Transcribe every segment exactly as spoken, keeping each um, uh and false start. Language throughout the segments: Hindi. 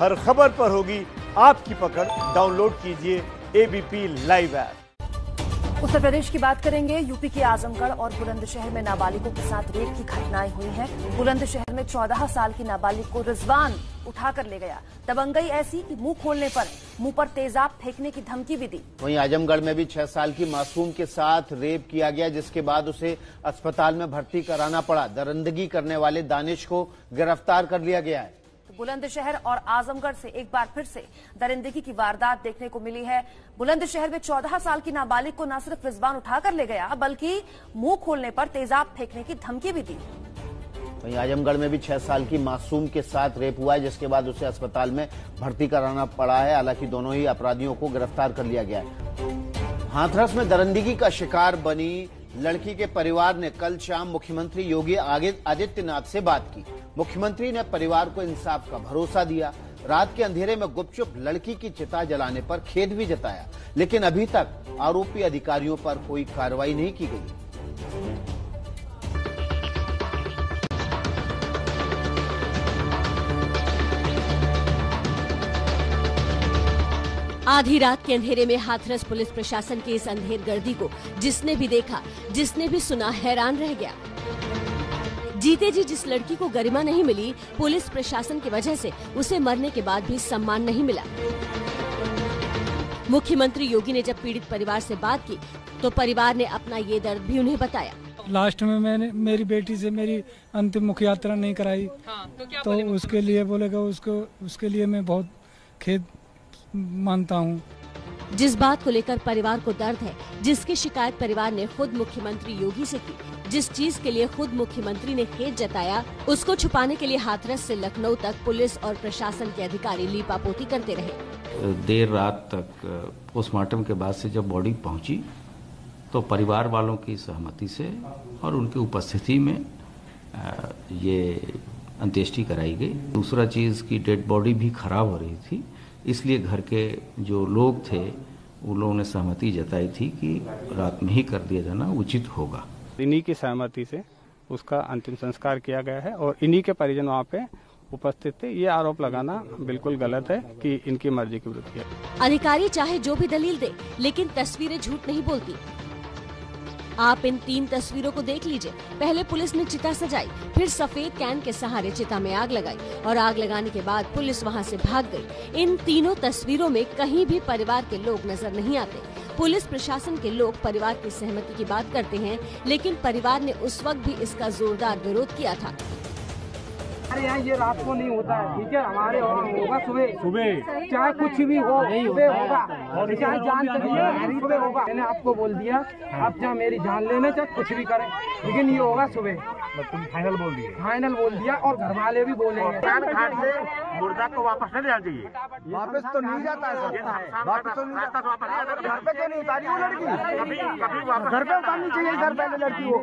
हर खबर पर होगी आपकी पकड़। डाउनलोड कीजिए ABP live app. Uttar Pradesh की बात करेंगे। यूपी के आजमगढ़ और बुलंदशहर में नाबालिगों के साथ रेप की घटनाएं हुई हैं। बुलंदशहर में चौदह साल की नाबालिग को रिजवान उठाकर ले गया। दबंगई ऐसी कि मुंह खोलने पर मुंह पर तेजाब फेंकने की धमकी भी दी। वहीं आजमगढ़ में भी छह साल की मासूम के साथ रेप किया गया, जिसके बाद उसे अस्पताल में भर्ती कराना पड़ा। दरिंदगी करने वाले दानिश को गिरफ्तार कर लिया गया है। बुलंदशहर और आजमगढ़ से एक बार फिर से दरिंदगी की वारदात देखने को मिली है। बुलंदशहर में चौदह साल की नाबालिग को न सिर्फ रिजवान उठाकर ले गया, बल्कि मुंह खोलने पर तेजाब फेंकने की धमकी भी दी। वहीं आजमगढ़ में भी छह साल की मासूम के साथ रेप हुआ है, जिसके बाद उसे अस्पताल में भर्ती कराना पड़ा है। हालांकि दोनों ही अपराधियों को गिरफ्तार कर लिया गया है। हाथरस में दरिंदगी का शिकार बनी लड़की के परिवार ने कल शाम मुख्यमंत्री योगी आदित्यनाथ से बात की। मुख्यमंत्री ने परिवार को इंसाफ का भरोसा दिया। रात के अंधेरे में गुपचुप लड़की की चिता जलाने पर खेद भी जताया, लेकिन अभी तक आरोपी अधिकारियों पर कोई कार्रवाई नहीं की गई। आधी रात के अंधेरे में हाथरस पुलिस प्रशासन की इस अंधेर गर्दी को जिसने भी देखा, जिसने भी सुना, हैरान रह गया। जीते जी जिस लड़की को गरिमा नहीं मिली, पुलिस प्रशासन की वजह से उसे मरने के बाद भी सम्मान नहीं मिला। मुख्यमंत्री योगी ने जब पीड़ित परिवार से बात की तो परिवार ने अपना ये दर्द भी उन्हें बताया। लास्ट में मैंने मेरी बेटी से मेरी अंतिम मुख्य यात्रा नहीं कराई, तो उसके लिए बोलेगा उसको उसके लिए मैं बहुत खेद मानता हूँ। जिस बात को लेकर परिवार को दर्द है, जिसकी शिकायत परिवार ने खुद मुख्यमंत्री योगी से की, जिस चीज के लिए खुद मुख्यमंत्री ने खेद जताया, उसको छुपाने के लिए हाथरस से लखनऊ तक पुलिस और प्रशासन के अधिकारी लीपापोती करते रहे। देर रात तक पोस्टमार्टम के बाद से जब बॉडी पहुंची तो परिवार वालों की सहमति से और उनकी उपस्थिति में ये अंत्येष्टि कराई गयी। दूसरा चीज की डेड बॉडी भी खराब हो रही थी, इसलिए घर के जो लोग थे उन लोगों ने सहमति जताई थी कि रात में ही कर दिया जाना उचित होगा। इन्हीं की सहमति से उसका अंतिम संस्कार किया गया है और इन्हीं के परिजन वहाँ पे उपस्थित थे। ये आरोप लगाना बिल्कुल गलत है कि इनकी मर्जी के विरुद्ध है। अधिकारी चाहे जो भी दलील दे, लेकिन तस्वीरें झूठ नहीं बोलती। आप इन तीन तस्वीरों को देख लीजिए। पहले पुलिस ने चिता सजाई, फिर सफेद कैन के सहारे चिता में आग लगाई और आग लगाने के बाद पुलिस वहां से भाग गई। इन तीनों तस्वीरों में कहीं भी परिवार के लोग नजर नहीं आते। पुलिस प्रशासन के लोग परिवार की सहमति की बात करते हैं, लेकिन परिवार ने उस वक्त भी इसका जोरदार विरोध किया था। हमारे यहाँ ये रात को नहीं होता है, ठीक है। हमारे वहाँ होगा सुबह सुबह, चाहे कुछ भी हो सुबह होगा, चाहे जान चली सुबह होगा। मैंने आपको बोल दिया, आप चाहे मेरी जान लेना चाहे कुछ भी करें, लेकिन ये होगा सुबह। तुम फाइनल बोल दिया, फाइनल बोल दिया और घर वाले भी बोलेंगे। मुर्दा को वापस नहीं जाती है, वापस तो नहीं जाता है, घर पे क्यों नहीं उतारी वो लड़की? घर पे उतारनी चाहिए, घर पे लड़की हो,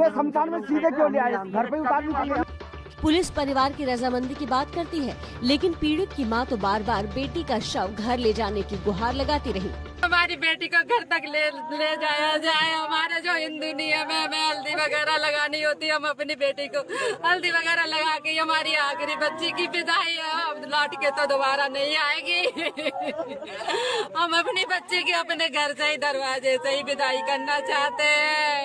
ये शमशान में सीधे क्यों ले आए? घर पे उतारनी चाहिए। पुलिस परिवार की रजामंदी की बात करती है, लेकिन पीड़ित की मां तो बार बार बेटी का शव घर ले जाने की गुहार लगाती रही। हमारी बेटी को घर तक ले ले जाया जाए। हमारे जो हिंदू नियम है, हमें हल्दी वगैरह लगानी होती है। हम अपनी बेटी को हल्दी वगैरह लगा के हमारी आखिरी बच्ची की विदाई है, लौट के तो दोबारा नहीं आएगी। हम अपनी बच्ची की अपने घर से ही दरवाजे से ही विदाई करना चाहते हैं।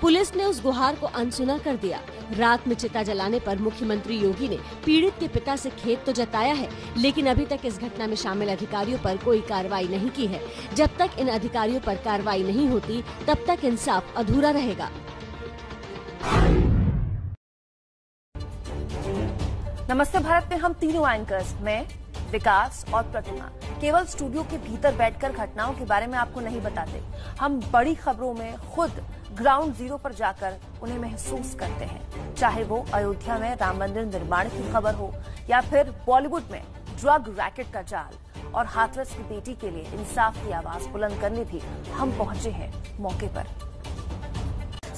पुलिस ने उस गुहार को अनसुना कर दिया। रात में चिता जलाने पर मुख्यमंत्री योगी ने पीड़ित के पिता से खेद तो जताया है, लेकिन अभी तक इस घटना में शामिल अधिकारियों पर कोई कार्रवाई नहीं की है। जब तक इन अधिकारियों पर कार्रवाई नहीं होती, तब तक इंसाफ अधूरा रहेगा। नमस्ते भारत में हम तीनों एंकर्स में विकास और प्रतिमा केवल स्टूडियो के भीतर बैठकर घटनाओं के बारे में आपको नहीं बताते। हम बड़ी खबरों में खुद ग्राउंड जीरो पर जाकर उन्हें महसूस करते हैं, चाहे वो अयोध्या में राम मंदिर निर्माण की खबर हो या फिर बॉलीवुड में ड्रग रैकेट का जाल। और हाथरस की बेटी के लिए इंसाफ की आवाज बुलंद करने भी हम पहुंचे हैं मौके पर।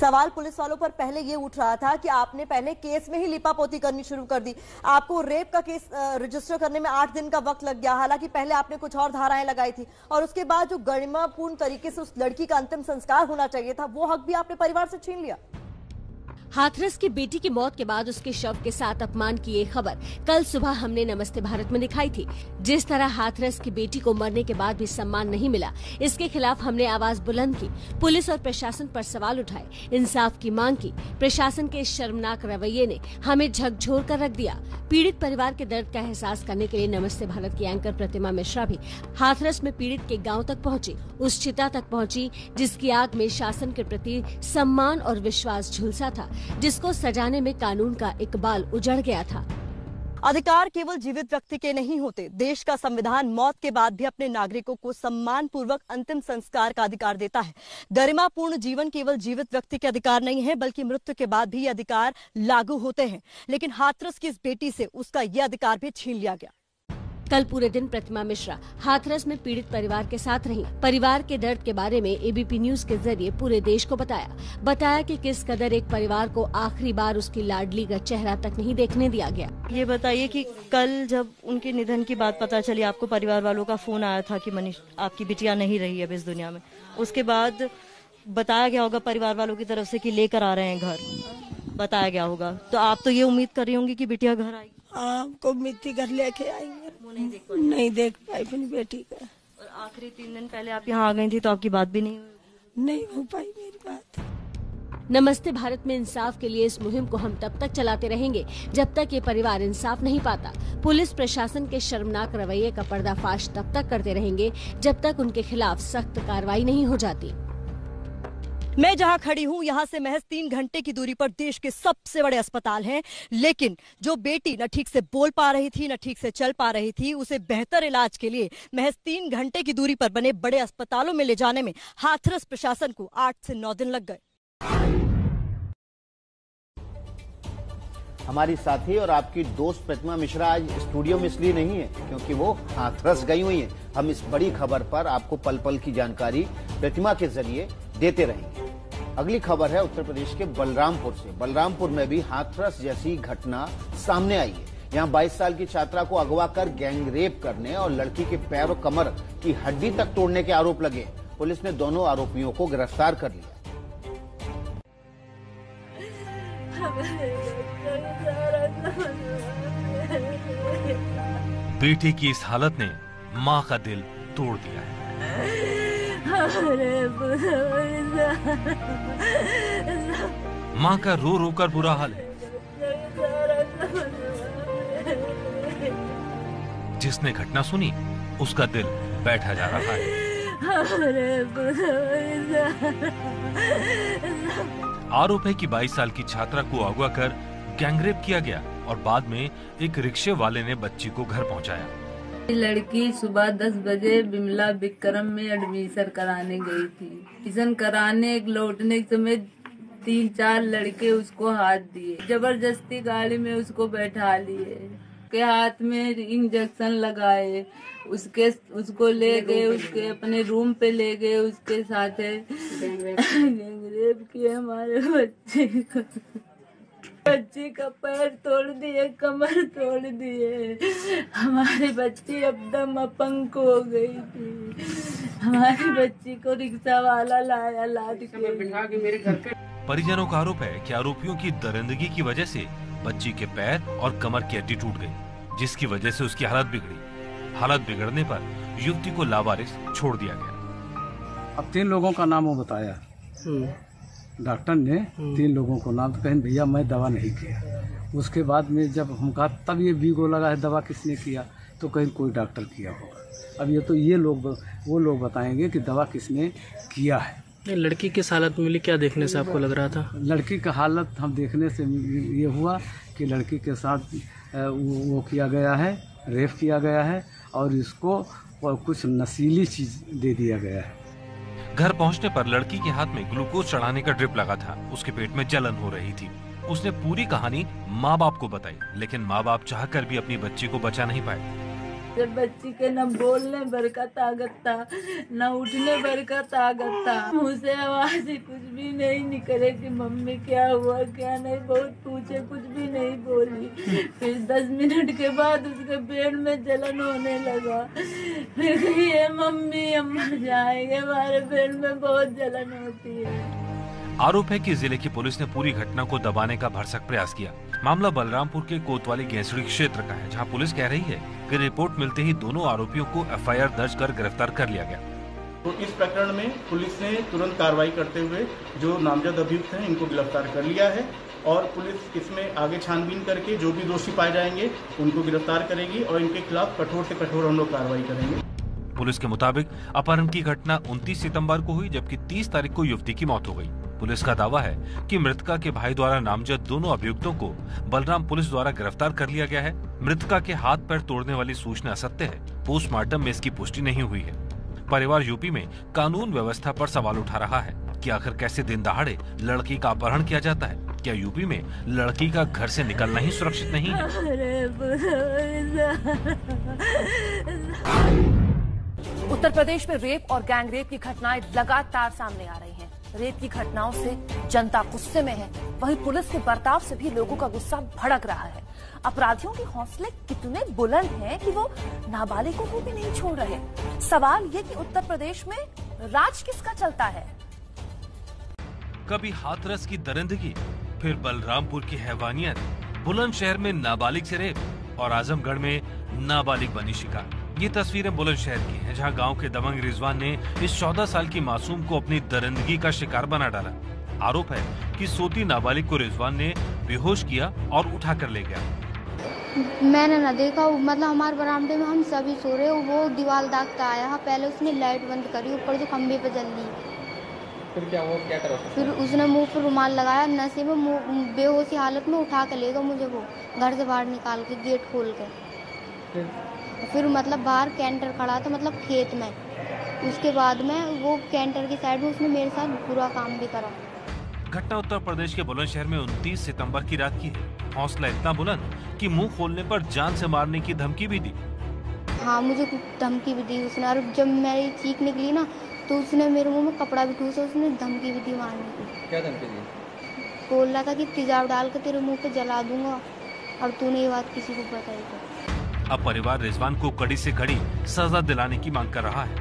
सवाल पुलिस वालों पर पहले ये उठ रहा था कि आपने पहले केस में ही लिपापोती करनी शुरू कर दी। आपको रेप का केस रजिस्टर करने में आठ दिन का वक्त लग गया, हालांकि पहले आपने कुछ और धाराएं लगाई थी। और उसके बाद जो गरिमापूर्ण तरीके से उस लड़की का अंतिम संस्कार होना चाहिए था, वो हक भी आपने परिवार से छीन लिया। हाथरस की बेटी की मौत के बाद उसके शव के साथ अपमान की ये खबर कल सुबह हमने नमस्ते भारत में दिखाई थी। जिस तरह हाथरस की बेटी को मरने के बाद भी सम्मान नहीं मिला, इसके खिलाफ हमने आवाज बुलंद की, पुलिस और प्रशासन पर सवाल उठाए, इंसाफ की मांग की। प्रशासन के शर्मनाक रवैये ने हमें झकझोर कर रख दिया। पीड़ित परिवार के दर्द का एहसास करने के लिए नमस्ते भारत की एंकर प्रतिमा मिश्रा भी हाथरस में पीड़ित के गाँव तक पहुँची, उस चिता तक पहुँची जिसकी आग में शासन के प्रति सम्मान और विश्वास झुलसा था, जिसको सजाने में कानून का इकबाल उजड़ गया था। अधिकार केवल जीवित व्यक्ति के नहीं होते। देश का संविधान मौत के बाद भी अपने नागरिकों को सम्मान पूर्वक अंतिम संस्कार का अधिकार देता है। गरिमापूर्ण जीवन केवल जीवित व्यक्ति के अधिकार नहीं है, बल्कि मृत्यु के बाद भी ये अधिकार लागू होते हैं। लेकिन हाथरस की इस बेटी से उसका ये अधिकार भी छीन लिया गया। कल पूरे दिन प्रतिमा मिश्रा हाथरस में पीड़ित परिवार के साथ रही, परिवार के दर्द के बारे में एबीपी न्यूज के जरिए पूरे देश को बताया, बताया कि किस कदर एक परिवार को आखिरी बार उसकी लाडली का चेहरा तक नहीं देखने दिया गया। ये बताइए कि कल जब उनके निधन की बात पता चली, आपको परिवार वालों का फोन आया था कि मनीष आपकी बिटिया नहीं रही अब इस दुनिया में, उसके बाद बताया गया होगा परिवार वालों की तरफ से कि लेकर आ रहे हैं घर, बताया गया होगा, तो आप तो ये उम्मीद कर रही होंगी कि बिटिया घर आएगी? आपको मिट्टी घर लेके आएंगे, नहीं देख पाई, नहीं देख पाई अपनी बेटी का। और आखिरी तीन दिन पहले आप यहाँ आ गई थी, तो आपकी बात भी नहीं हुई? नहीं हो पाई मेरी बात। नमस्ते भारत में इंसाफ के लिए इस मुहिम को हम तब तक चलाते रहेंगे जब तक ये परिवार इंसाफ नहीं पाता। पुलिस प्रशासन के शर्मनाक रवैये का पर्दाफाश तब तक करते रहेंगे जब तक उनके खिलाफ सख्त कार्रवाई नहीं हो जाती। मैं जहां खड़ी हूं, यहां से महज तीन घंटे की दूरी पर देश के सबसे बड़े अस्पताल हैं, लेकिन जो बेटी न ठीक से बोल पा रही थी, न ठीक से चल पा रही थी, उसे बेहतर इलाज के लिए महज तीन घंटे की दूरी पर बने बड़े अस्पतालों में ले जाने में हाथरस प्रशासन को आठ से नौ दिन लग गए। हमारी साथी और आपकी दोस्त प्रतिमा मिश्रा आज स्टूडियो में इसलिए नहीं है क्योंकि वो हाथरस गई हुई है। हम इस बड़ी खबर पर आपको पल पल की जानकारी प्रतिमा के जरिए देते रहेंगे। अगली खबर है उत्तर प्रदेश के बलरामपुर से। बलरामपुर में भी हाथरस जैसी घटना सामने आई है। यहाँ बाईस साल की छात्रा को अगवा कर गैंग रेप करने और लड़की के पैर और कमर की हड्डी तक तोड़ने के आरोप लगे। पुलिस ने दोनों आरोपियों को गिरफ्तार कर लिया। बेटे की इस हालत ने मां का दिल तोड़ दिया है। माँ का रो रो कर बुरा हाल है। जिसने घटना सुनी उसका दिल बैठा जा रहा है। आरोप है कि बाईस साल की छात्रा को अगवा कर गैंगरेप किया गया और बाद में एक रिक्शे वाले ने बच्ची को घर पहुंचाया। लड़की सुबह दस बजे बिमला बिक्रम में एडमिशन कराने गई थी। एडमिशन कराने लौटने के समय तीन चार लड़के उसको हाथ दिए, जबरदस्ती गाड़ी में उसको बैठा लिए, उसके हाथ में इंजेक्शन लगाए, उसके उसको ले गए, उसके अपने रूम पे ले गए, उसके साथ गैंगरेप किए हमारे बच्चे को। बच्ची का पैर तोड़ दिए, कमर तोड़ दिए, हमारी बच्ची एकदम अपंग हो गई थी। हमारी बच्ची को रिक्शा वाला लाया, लाद के बिठा के मेरे घर पे। परिजनों का आरोप है कि आरोपियों की दरिंदगी की वजह से बच्ची के पैर और कमर की हड्डी टूट गई, जिसकी वजह से उसकी हालत बिगड़ी। हालत बिगड़ने पर युवती को लावारिस छोड़ दिया गया। अब तीन लोगों का नाम वो बताया, डॉक्टर ने तीन लोगों को नाम, तो कहें भैया मैं दवा नहीं किया। उसके बाद में जब हम कहा तब ये बीगो लगा है, दवा किसने किया, तो कहीं कोई डॉक्टर किया होगा। अब ये तो ये लोग वो लोग बताएंगे कि दवा किसने किया है। लड़की किस हालत में मिली, क्या देखने से आपको लग रहा था? लड़की का हालत हम देखने से ये हुआ कि लड़की के साथ वो किया गया है, रेप किया गया है और इसको कुछ नशीली चीज़ दे दिया गया है। घर पहुंचने पर लड़की के हाथ में ग्लूकोज चढ़ाने का ड्रिप लगा था, उसके पेट में जलन हो रही थी। उसने पूरी कहानी माँ बाप को बताई, लेकिन माँ बाप चाहकर भी अपनी बच्ची को बचा नहीं पाए। जब बच्ची के न बोलने भर का ताकत था, न उठने भर का ताकत था, मुझसे आवाज कुछ भी नहीं निकले कि मम्मी क्या हुआ क्या नहीं, बहुत पूछे कुछ भी नहीं बोली। फिर दस मिनट के बाद उसके पेट में जलन होने लगा, फिर ये मम्मी हम जाएंगे, हमारे पेट में बहुत जलन होती है। आरोप है कि जिले की पुलिस ने पूरी घटना को दबाने का भरसक प्रयास किया। मामला बलरामपुर के कोतवाली गेंसड़ी क्षेत्र का है, जहां पुलिस कह रही है कि रिपोर्ट मिलते ही दोनों आरोपियों को एफ आई आर दर्ज कर गिरफ्तार कर लिया गया। तो इस प्रकरण में पुलिस ने तुरंत कार्रवाई करते हुए जो नामजद अभियुक्त हैं इनको गिरफ्तार कर लिया है और पुलिस इसमें आगे छानबीन करके जो भी दोषी पाए जाएंगे उनको गिरफ्तार करेगी और इनके खिलाफ कठोर से कठोर हम लोग कार्रवाई करेंगे। पुलिस के मुताबिक अपहरण की घटना उनतीस सितंबर को हुई, जबकि तीस तारीख को युवती की मौत हो गई। पुलिस का दावा है कि मृतका के भाई द्वारा नामजद दोनों अभियुक्तों को बलराम पुलिस द्वारा गिरफ्तार कर लिया गया है। मृतका के हाथ पैर तोड़ने वाली सूचना असत्य है, पोस्टमार्टम में इसकी पुष्टि नहीं हुई है। परिवार यूपी में कानून व्यवस्था पर सवाल उठा रहा है कि आखिर कैसे दिन दहाड़े लड़की का अपहरण किया जाता है। क्या यूपी में लड़की का घर से निकलना ही सुरक्षित नहीं है? उत्तर प्रदेश में रेप और गैंग रेप की घटनाएं लगातार सामने आ रही हैं। रेप की घटनाओं से जनता गुस्से में है, वहीं पुलिस के बर्ताव से भी लोगों का गुस्सा भड़क रहा है। अपराधियों के हौसले कितने बुलंद हैं कि वो नाबालिगों को भी नहीं छोड़ रहे। सवाल ये कि उत्तर प्रदेश में राज किसका चलता है? कभी हाथरस की दरिंदगी, फिर बलरामपुर की हैवानियत, बुलंदशहर में नाबालिग से रेप और आजमगढ़ में नाबालिग बनी शिकार। ये तस्वीरें बुलंदशहर की हैं, जहां गांव के दबंग रिजवान ने इस चौदह साल की मासूम को अपनी दरिंदगी का शिकार बना डाला। आरोप है कि सोती नाबालिग को रिजवान ने बेहोश किया और उठा कर ले गया। मैंने ना देखा, मतलब हमारे बरामदे में हम सभी सो रहे, वो दीवार दागता आया। पहले उसने लाइट बंद करी, ऊपर जो खम्बे पे जल दी। फिर क्या हुआ, क्या करा? फिर उसने मुँह पर रुमाल लगाया, नशे में बेहोशी हालत में उठा कर ले गया मुझे, वो घर से बाहर निकाल के गेट खोल कर। फिर मतलब बाहर कैंटर खड़ा था, मतलब खेत में। उसके बाद में वो कैंटर की साइड में उसने मेरे साथ बुरा काम भी करा। घटना उत्तर प्रदेश के बुलंदशहर में उनतीस सितंबर की रात की है। हौसला इतना बुलंद कि मुंह खोलने पर जान से मारने की धमकी भी दी। हाँ, मुझे धमकी भी दी उसने। और जब मेरी चीख निकली ना, तो उसने मेरे मुँह में कपड़ा भी ठूसा, उसने धमकी भी दी मारने की। क्या धमकी दी? बोल रहा था कि तेजाब डाल कर तेरे मुँह पे जला दूंगा और तूने ये बात किसी को बताई तो। अब परिवार रिजवान को कड़ी से कड़ी सजा दिलाने की मांग कर रहा है।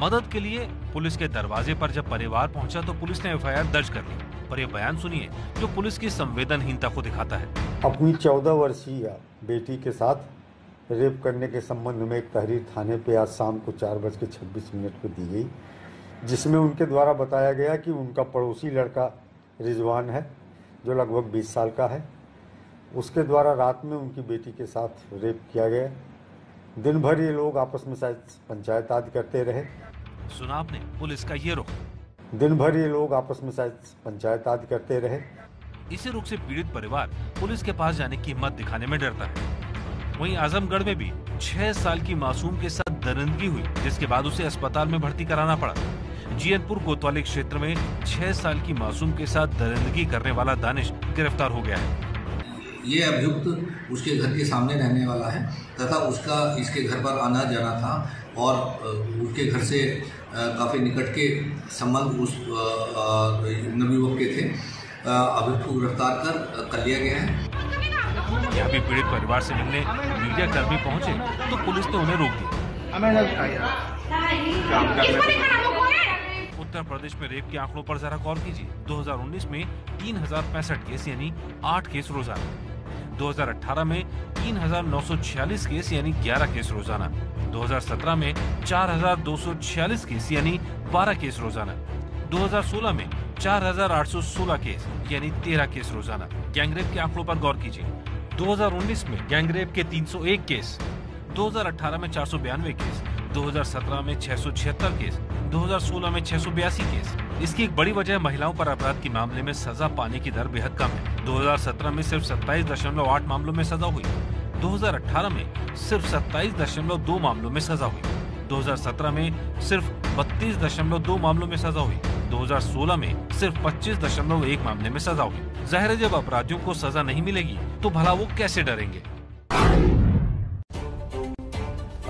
मदद के लिए पुलिस के दरवाजे पर जब परिवार पहुंचा तो पुलिस ने एफ आई आर दर्ज कर ली। पर ये बयान सुनिए जो पुलिस की संवेदनहीनता को दिखाता है। अपनी चौदह वर्षीय बेटी के साथ रेप करने के संबंध में एक तहरीर थाने पे आज शाम को चार बज के छब्बीस मिनट को दी गयी, जिसमे उनके द्वारा बताया गया की उनका पड़ोसी लड़का रिजवान है जो लगभग बीस साल का है, उसके द्वारा रात में उनकी बेटी के साथ रेप किया गया। दिन भर ये लोग आपस में शायद पंचायत आदि करते रहे। सुना आपने पुलिस का ये रुख। दिन भर ये लोग आपस में शायद पंचायत आदि करते रहे। इसी रुख से पीड़ित परिवार पुलिस के पास जाने की हिम्मत दिखाने में डरता है। वहीं आजमगढ़ में भी छह साल की मासूम के साथ दरिंदगी हुई, जिसके बाद उसे अस्पताल में भर्ती कराना पड़ा। जीतपुर कोतवाली क्षेत्र में छह साल की मासूम के साथ दरिंदगी करने वाला दानिश गिरफ्तार हो गया है। ये अभियुक्त उसके घर के सामने रहने वाला है तथा उसका इसके घर पर आना जाना था और उसके घर से काफी निकट के संबंध उस नवयुवक के थे। अभियुक्त को गिरफ्तार कर कर लिया गया है। यहाँ भी पीड़ित परिवार से मिलने मीडिया कर्मी पहुँचे तो पुलिस ने उन्हें रोक दिया। उत्तर प्रदेश में रेप के आंकड़ों पर जरा गौर कीजिए। दो हज़ार उन्नीस में तीन हजार पैंसठ केस यानी आठ केस रोजाना, दो हज़ार अठारह में तीन हजार नौ सौ छियालीस केस यानी ग्यारह केस रोजाना, दो हज़ार सत्रह में चार हजार दो सौ छियालीस केस यानी बारह केस रोजाना, दो हज़ार सोलह में चार हजार आठ सौ सोलह केस यानी तेरह केस रोजाना। गैंगरेप के आंकड़ों पर गौर कीजिए। दो हज़ार उन्नीस में गैंगरेप के तीन सौ एक केस, दो हज़ार अठारह में चार सौ बयानवे केस, दो हज़ार सत्रह में छह सौ छिहत्तर केस, दो हज़ार सोलह में छह सौ बयासी केस। इसकी एक बड़ी वजह महिलाओं पर अपराध के मामले में सजा पाने की दर बेहद कम है। दो हज़ार सत्रह में सिर्फ सत्ताईस दशमलव आठ मामलों में सजा हुई, दो हज़ार अठारह में सिर्फ सत्ताईस दशमलव दो मामलों में सजा हुई, दो हज़ार सत्रह में सिर्फ बत्तीस दशमलव दो मामलों में सजा हुई, दो हज़ार सोलह में सिर्फ पच्चीस दशमलव एक मामले में सजा हुई। जाहिर है जब अपराधियों को सजा नहीं मिलेगी तो भला वो कैसे डरेंगे?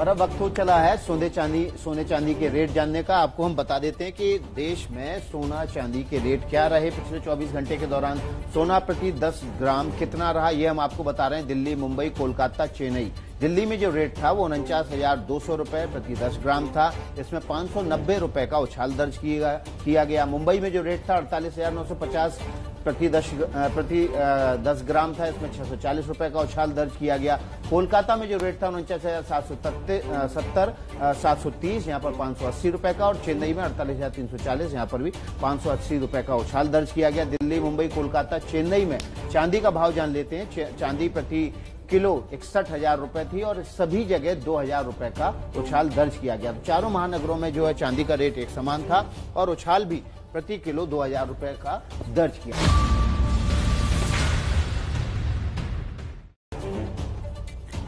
और अब वक्त हो चला है सोने चांदी सोने चांदी के रेट जानने का। आपको हम बता देते हैं कि देश में सोना चांदी के रेट क्या रहे। पिछले चौबीस घंटे के दौरान सोना प्रति दस ग्राम कितना रहा, ये हम आपको बता रहे हैं। दिल्ली, मुंबई, कोलकाता, चेन्नई, दिल्ली में जो रेट था वो उनचास हजार दो सौ रुपए प्रति दस ग्राम था, इसमें पांच सौ नब्बे रुपए का उछाल दर्ज किया गया। मुंबई में जो रेट था अड़तालीस हजार नौ सौ पचास प्रति दस प्रति दस ग्राम था, इसमें छह सौ चालीस रुपए का उछाल दर्ज किया गया। कोलकाता में जो रेट था उनचास हजार सात सौ सत्तर सात सौ तीस यहाँ पर पांच सौ अस्सी रुपए का, और चेन्नई में अड़तालीस हजार तीन सौ चालीस यहाँ पर भी पांच सौ अस्सी रुपए का उछाल दर्ज किया गया। दिल्ली, मुंबई, कोलकाता, चेन्नई में चांदी का भाव जान लेते हैं। चांदी प्रति किलो इकसठ हजार रुपए थी और सभी जगह दो हजार रुपए का उछाल दर्ज किया गया। चारों महानगरों में जो है चांदी का रेट एक समान था और उछाल भी प्रति किलो दो हजार रुपए का दर्ज किया गया।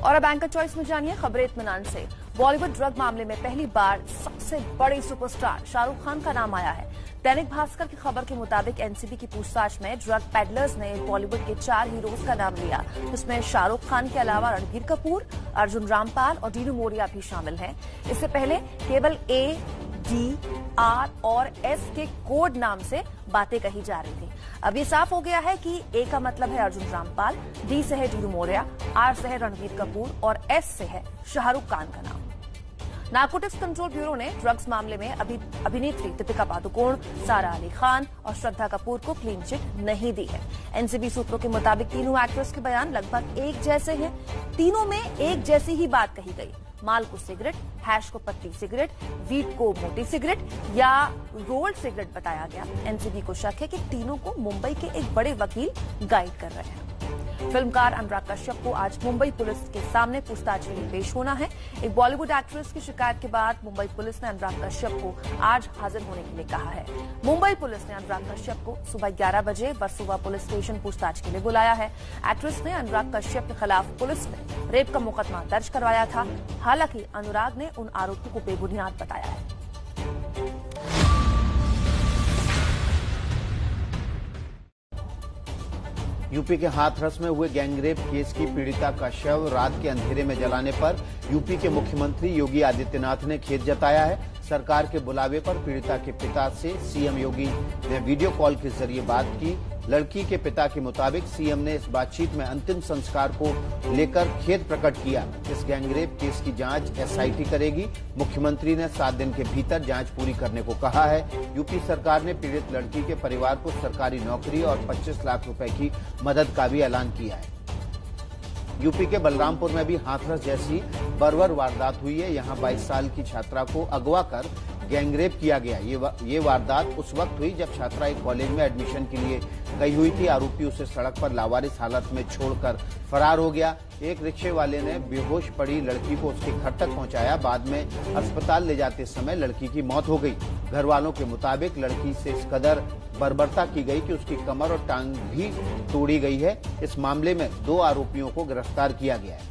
और अब एंकर चॉइस में जानिए खबरें इत्मीनान से। बॉलीवुड ड्रग मामले में पहली बार सबसे बड़े सुपरस्टार शाहरुख खान का नाम आया है। दैनिक भास्कर की खबर के मुताबिक एनसीबी की पूछताछ में ड्रग पेडलर्स ने बॉलीवुड के चार हीरोज का नाम लिया, जिसमें शाहरुख खान के अलावा रणबीर कपूर, अर्जुन रामपाल और डीनू मोरिया भी शामिल हैं। इससे पहले केवल ए, डी, आर और एस के कोड नाम से बातें कही जा रही थी। अब ये साफ हो गया है कि ए का मतलब है अर्जुन रामपाल, डी से है डीनू मोरिया, आर से है रणबीर कपूर और एस से है शाहरुख खान का नाम। नारकोटिक्स कंट्रोल ब्यूरो ने ड्रग्स मामले में अभी अभिनेत्री दीपिका पादुकोण, सारा अली खान और श्रद्धा कपूर को क्लीन चिट नहीं दी है। एनसीबी सूत्रों के मुताबिक तीनों एक्ट्रेस के बयान लगभग एक जैसे हैं। तीनों में एक जैसी ही बात कही गई। माल को सिगरेट, हैश को पत्ती सिगरेट, वीट को मोटी सिगरेट या रोल्ड सिगरेट बताया गया। एनसीबी को शक है कि तीनों को मुंबई के एक बड़े वकील गाइड कर रहे हैं। फिल्मकार अनुराग कश्यप को आज मुंबई पुलिस के सामने पूछताछ के लिए पेश होना है। एक बॉलीवुड एक्ट्रेस की शिकायत के बाद मुंबई पुलिस ने अनुराग कश्यप को आज हाजिर होने के लिए कहा है। मुंबई पुलिस ने अनुराग कश्यप को सुबह ग्यारह बजे बरसुवा पुलिस स्टेशन पूछताछ के लिए बुलाया है। एक्ट्रेस ने अनुराग कश्यप के खिलाफ पुलिस में रेप का मुकदमा दर्ज करवाया था। हालांकि अनुराग ने उन आरोपों को बेबुनियाद बताया है। यूपी के हाथरस में हुए गैंगरेप केस की पीड़िता का शव रात के अंधेरे में जलाने पर यूपी के मुख्यमंत्री योगी आदित्यनाथ ने खेद जताया है। सरकार के बुलावे पर पीड़िता के पिता से सीएम योगी ने वीडियो कॉल के जरिए बात की। लड़की के पिता के मुताबिक सीएम ने इस बातचीत में अंतिम संस्कार को लेकर खेद प्रकट किया। इस गैंगरेप केस की जांच एसआईटी करेगी। मुख्यमंत्री ने सात दिन के भीतर जांच पूरी करने को कहा है। यूपी सरकार ने पीड़ित लड़की के परिवार को सरकारी नौकरी और पच्चीस लाख रुपए की मदद का भी ऐलान किया है। यूपी के बलरामपुर में भी हाथरस जैसी बर्बर वारदात हुई है। यहाँ बाईस साल की छात्रा को अगवा कर गैंगरेप किया गया। ये वा, ये वारदात उस वक्त हुई जब छात्रा एक कॉलेज में एडमिशन के लिए गई हुई थी। आरोपी उसे सड़क पर लावारिस हालत में छोड़कर फरार हो गया। एक रिक्शे वाले ने बेहोश पड़ी लड़की को उसके घर तक पहुंचाया। बाद में अस्पताल ले जाते समय लड़की की मौत हो गई। घर वालों के मुताबिक लड़की से इस कदर बर्बरता की गई कि उसकी कमर और टांग भी तोड़ी गई है। इस मामले में दो आरोपियों को गिरफ्तार किया गया है।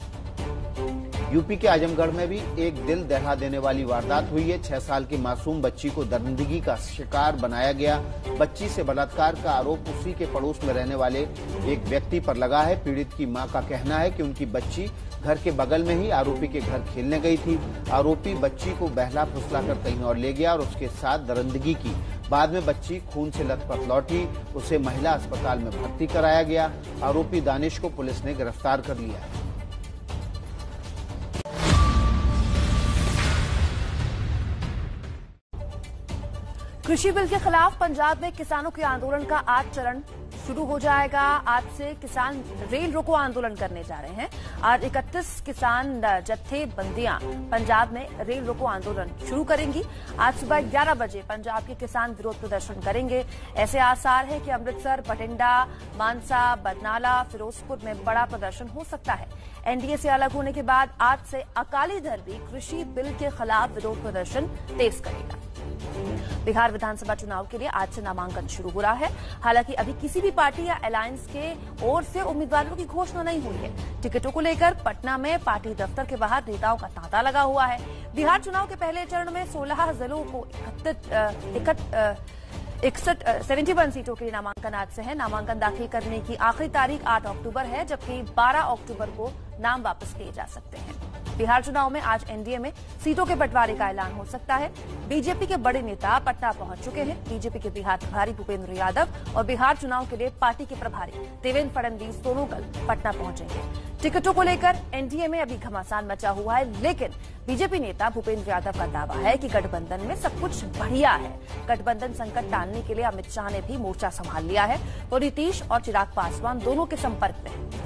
यूपी के आजमगढ़ में भी एक दिल दहला देने वाली वारदात हुई है। छह साल की मासूम बच्ची को दरिंदगी का शिकार बनाया गया। बच्ची से बलात्कार का आरोप उसी के पड़ोस में रहने वाले एक व्यक्ति पर लगा है। पीड़ित की मां का कहना है कि उनकी बच्ची घर के बगल में ही आरोपी के घर खेलने गई थी। आरोपी बच्ची को बहला फुसलाकर कहीं और ले गया और उसके साथ दरिंदगी की। बाद में बच्ची खून से लथपथ लौटी। उसे महिला अस्पताल में भर्ती कराया गया। आरोपी दानिश को पुलिस ने गिरफ्तार कर लिया है। कृषि बिल के खिलाफ पंजाब में किसानों के आंदोलन का आज चरण शुरू हो जाएगा। आज से किसान रेल रोको आंदोलन करने जा रहे हैं। आज इकतीस किसान जत्थेबंदियां पंजाब में रेल रोको आंदोलन शुरू करेंगी। आज सुबह ग्यारह बजे पंजाब के किसान विरोध प्रदर्शन करेंगे। ऐसे आसार हैं कि अमृतसर, बठिंडा, मानसा, बरनाला, फिरोजपुर में बड़ा प्रदर्शन हो सकता है। एनडीए से अलग होने के बाद आज से अकाली दल भी कृषि बिल के खिलाफ विरोध प्रदर्शन तेज करेगा। बिहार विधानसभा चुनाव के लिए आज से नामांकन शुरू हो रहा है। हालांकि अभी किसी भी पार्टी या अलायंस के ओर से उम्मीदवारों की घोषणा नहीं हुई है। टिकटों को लेकर पटना में पार्टी दफ्तर के बाहर नेताओं का तांता लगा हुआ है। बिहार चुनाव के पहले चरण में सोलह जिलों को इकसठ सेवेंटी वन सीटों के लिए नामांकन आज से है। नामांकन दाखिल करने की आखिरी तारीख आठ अक्टूबर है, जबकि बारह अक्टूबर को नाम वापस लिए जा सकते हैं। बिहार चुनाव में आज एनडीए में सीटों के बंटवारे का ऐलान हो सकता है। बीजेपी के बड़े नेता पटना पहुंच चुके हैं। बीजेपी के बिहार प्रभारी भूपेंद्र यादव और बिहार चुनाव के लिए पार्टी के प्रभारी देवेंद्र फडणवीस दोनों कल पटना पहुंचेंगे। टिकटों को लेकर एनडीए में अभी घमासान मचा हुआ है, लेकिन बीजेपी नेता भूपेंद्र यादव का दावा है कि गठबंधन में सब कुछ बढ़िया है। गठबंधन संकट टालने के लिए अमित शाह ने भी मोर्चा संभाल लिया है। वो नीतीश और चिराग पासवान दोनों के संपर्क में हैं।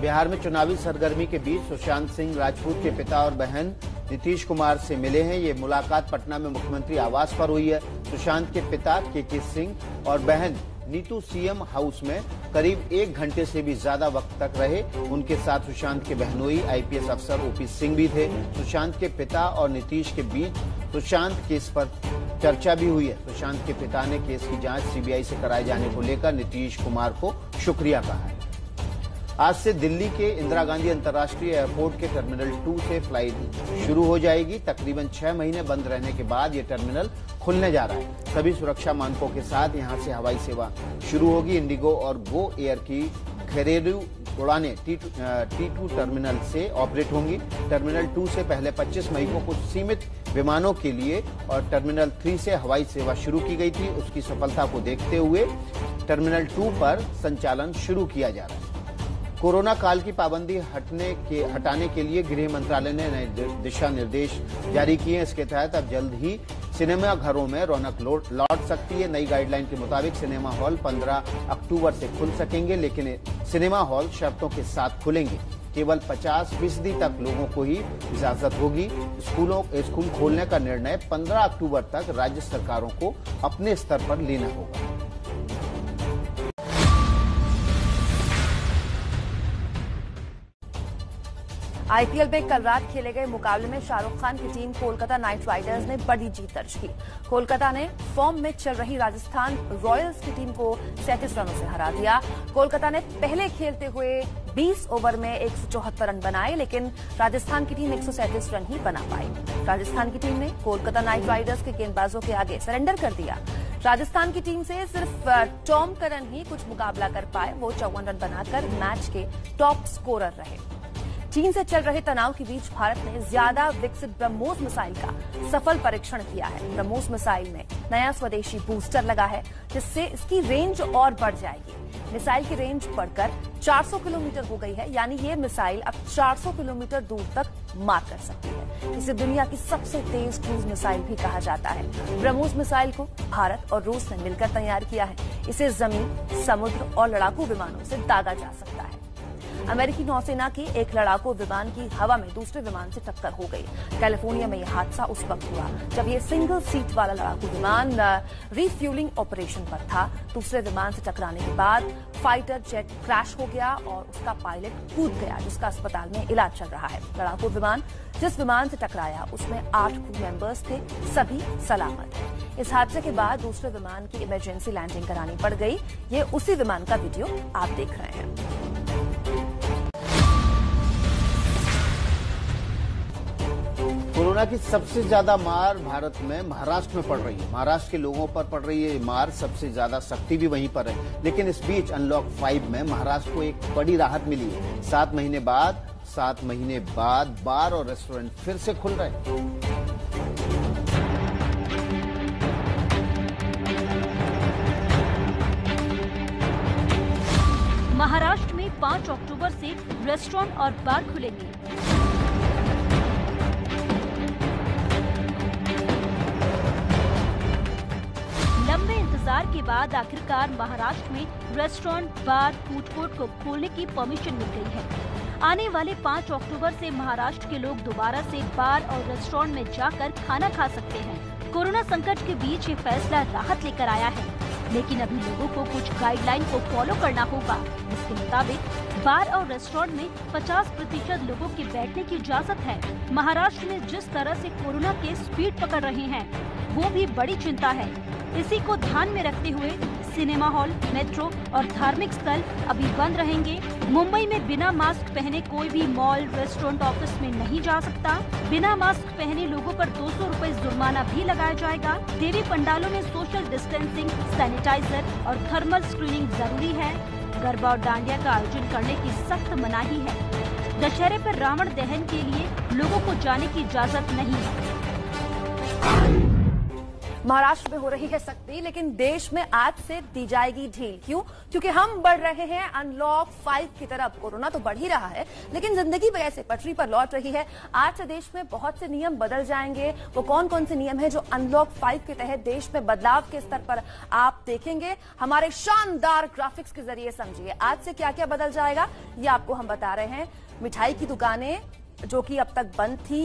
बिहार में चुनावी सरगर्मी के बीच सुशांत सिंह राजपूत के पिता और बहन नीतीश कुमार से मिले हैं। ये मुलाकात पटना में मुख्यमंत्री आवास पर हुई है। सुशांत के पिता केके सिंह और बहन नीतू सीएम हाउस में करीब एक घंटे से भी ज्यादा वक्त तक रहे। उनके साथ सुशांत के बहनोई आईपीएस अफसर ओपी सिंह भी थे। सुशांत के पिता और नीतीश के बीच सुशांत केस पर चर्चा भी हुई है। सुशांत के पिता ने केस की जाँच सीबीआई से कराए जाने को लेकर नीतीश कुमार को शुक्रिया कहा है। आज से दिल्ली के इंदिरा गांधी अंतर्राष्ट्रीय एयरपोर्ट के टर्मिनल टू से फ्लाइट शुरू हो जाएगी। तकरीबन छह महीने बंद रहने के बाद ये टर्मिनल खुलने जा रहा है। सभी सुरक्षा मानकों के साथ यहां से हवाई सेवा शुरू होगी। इंडिगो और गो एयर की घरेलू उड़ानें टी टू टर्मिनल से ऑपरेट होंगी। टर्मिनल टू से पहले पच्चीस मई को कुछ सीमित विमानों के लिए और टर्मिनल थ्री से हवाई सेवा शुरू की गई थी। उसकी सफलता को देखते हुए टर्मिनल टू पर संचालन शुरू किया जा रहा है। कोरोना काल की पाबंदी हटने के हटाने के लिए गृह मंत्रालय ने नए दिशा निर्देश जारी किए हैं। इसके तहत अब जल्द ही सिनेमा घरों में रौनक लौट सकती है। नई गाइडलाइन के मुताबिक सिनेमा हॉल पंद्रह अक्टूबर से खुल सकेंगे, लेकिन सिनेमा हॉल शर्तों के साथ खुलेंगे। केवल पचास फीसदी तक लोगों को ही इजाजत होगी। स्कूलों स्कूल खोलने का निर्णय पंद्रह अक्टूबर तक राज्य सरकारों को अपने स्तर पर लेना होगा। आईपीएल में कल रात खेले गए मुकाबले में शाहरुख खान की टीम कोलकाता नाइट राइडर्स ने बड़ी जीत दर्ज की। कोलकाता ने फॉर्म में चल रही राजस्थान रॉयल्स की टीम को सैंतीस रनों से हरा दिया। कोलकाता ने पहले खेलते हुए बीस ओवर में एक सौ चौहत्तर रन बनाए, लेकिन राजस्थान की टीम एक सौ सैंतीस रन ही बना पाई। राजस्थान की टीम ने कोलकाता नाइट राइडर्स के गेंदबाजों के आगे सरेंडर कर दिया। राजस्थान की टीम से सिर्फ टॉम करन ही कुछ मुकाबला कर पाए। वो चौवन रन बनाकर मैच के टॉप स्कोरर रहे। चीन से चल रहे तनाव के बीच भारत ने ज्यादा विकसित ब्रह्मोस मिसाइल का सफल परीक्षण किया है। ब्रह्मोस मिसाइल में नया स्वदेशी बूस्टर लगा है, जिससे इसकी रेंज और बढ़ जाएगी। मिसाइल की रेंज बढ़कर चार सौ किलोमीटर हो गई है, यानी ये मिसाइल अब चार सौ किलोमीटर दूर तक मार कर सकती है। इसे दुनिया की सबसे तेज क्रूज मिसाइल भी कहा जाता है। ब्रह्मोस मिसाइल को भारत और रूस ने मिलकर तैयार किया है। इसे जमीन, समुद्र और लड़ाकू विमानों से दागा जा सकता है। अमेरिकी नौसेना के एक लड़ाकू विमान की हवा में दूसरे विमान से टक्कर हो गई। कैलिफोर्निया में यह हादसा उस वक्त हुआ जब यह सिंगल सीट वाला लड़ाकू विमान रिफ्यूलिंग ऑपरेशन पर था। दूसरे विमान से टकराने के बाद फाइटर जेट क्रैश हो गया और उसका पायलट कूद गया, जिसका अस्पताल में इलाज चल रहा है। लड़ाकू विमान जिस विमान से टकराया उसमें आठ क्रू मेंबर्स थे, सभी सलामत हैं। इस हादसे के बाद दूसरे विमान की इमरजेंसी लैंडिंग करानी पड़ गई। ये उसी विमान का वीडियो आप देख रहे हैं। कोरोना की सबसे ज्यादा मार भारत में महाराष्ट्र में पड़ रही है। महाराष्ट्र के लोगों पर पड़ रही है मार, सबसे ज्यादा सख्ती भी वहीं पर है। लेकिन इस बीच अनलॉक फाइव में महाराष्ट्र को एक बड़ी राहत मिली है। सात महीने बाद सात महीने बाद बार और रेस्टोरेंट फिर से खुल रहे हैं। महाराष्ट्र में पाँच अक्टूबर से रेस्टोरेंट और बार खुलेंगे। लंबे इंतजार के बाद आखिरकार महाराष्ट्र में रेस्टोरेंट, बार, फूड कोर्ट को खोलने की परमिशन मिल गई है। आने वाले पाँच अक्टूबर से महाराष्ट्र के लोग दोबारा से बार और रेस्टोरेंट में जाकर खाना खा सकते हैं। कोरोना संकट के बीच ये फैसला राहत लेकर आया है, लेकिन अभी लोगों को कुछ गाइडलाइन को फॉलो करना होगा। इसके मुताबिक बार और रेस्टोरेंट में पचास प्रतिशत लोगों के बैठने की इजाजत है। महाराष्ट्र में जिस तरह से कोरोना केस स्पीड पकड़ रहे हैं, वो भी बड़ी चिंता है। इसी को ध्यान में रखते हुए सिनेमा हॉल, मेट्रो और धार्मिक स्थल अभी बंद रहेंगे। मुंबई में बिना मास्क पहने कोई भी मॉल, रेस्टोरेंट, ऑफिस में नहीं जा सकता। बिना मास्क पहने लोगों पर दो सौ रुपए जुर्माना भी लगाया जाएगा। देवी पंडालों में सोशल डिस्टेंसिंग, सैनिटाइजर और थर्मल स्क्रीनिंग जरूरी है। गरबा और डांडिया का आयोजन करने की सख्त मनाही है। दशहरे पर रावण दहन के लिए लोगों को जाने की इजाजत नहीं है। महाराष्ट्र में हो रही है सख्ती, लेकिन देश में आज से दी जाएगी ढील। क्यों? क्योंकि हम बढ़ रहे हैं अनलॉक फाइव की तरफ। कोरोना तो बढ़ ही रहा है, लेकिन जिंदगी वैसे पटरी पर लौट रही है। आज से देश में बहुत से नियम बदल जाएंगे। वो कौन कौन से नियम है जो अनलॉक फाइव के तहत देश में बदलाव के स्तर पर आप देखेंगे, हमारे शानदार ग्राफिक्स के जरिए समझिए। आज से क्या क्या बदल जाएगा ये आपको हम बता रहे हैं। मिठाई की दुकानें जो कि अब तक बंद थी